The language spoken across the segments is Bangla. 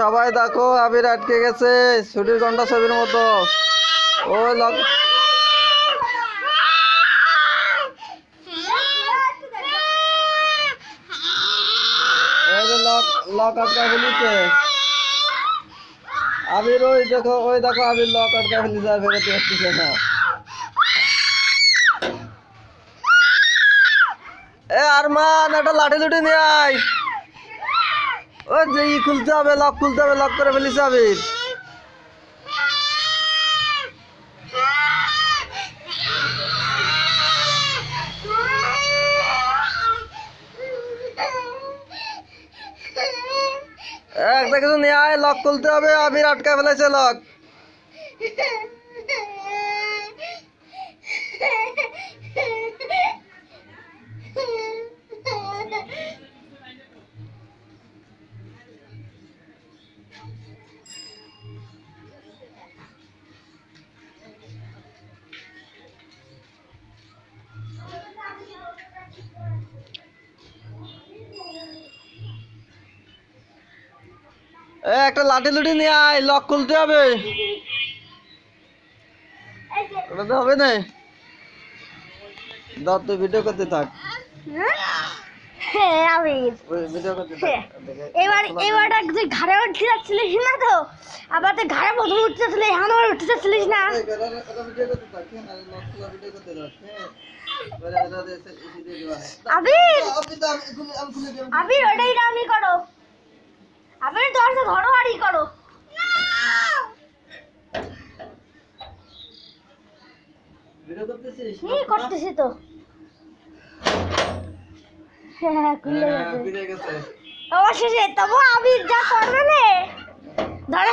সবাই দেখো আবির আটকে গেছে ছুটির ঘন্টা ছবির মতো। ও লক আটকা ফেলিছে আবির, ওই দেখো আবির লক আটকা ফেলিছে আর বেরোতে পারতেছে না। এ আরমান একটা লাঠি লুটি নিয়ে আয়, ও যে ই খুলতে হবে, লক খুলতে হবে, লক করে ফেলিস আবির। একটা কিছু নিয়ে আয়, লক খুলতে হবে, আবির আটকা ফেলেছে লক। একটা লাঠি লুটি নিয়ে আয়, লক খুলতে হবে, হবে না দত্ত ভিডিও করতে থাক। ঘাড়ে উঠতে যাচ্ছিলিস না তো, আবার তো ঘাড়ে প্রথমে উঠতে যাচ্ছিল, এখন আবার উঠতে যাচ্ছিলিস না। আবির ওটাই রাউনি করো, আবির দরজা ধরো আর ই করো। ভিডিও করতেছিস? হ্যাঁ করতেছি তো। হ্যাঁ খুলে গেছে অবশেষে। তবু আবির যা করবে না ধরে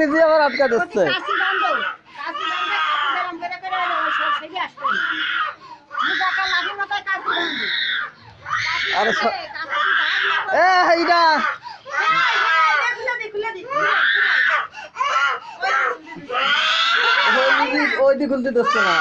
নিজে আবার আটকা দিচ্ছে। ওই দিক খুলতে দিচ্ছে না।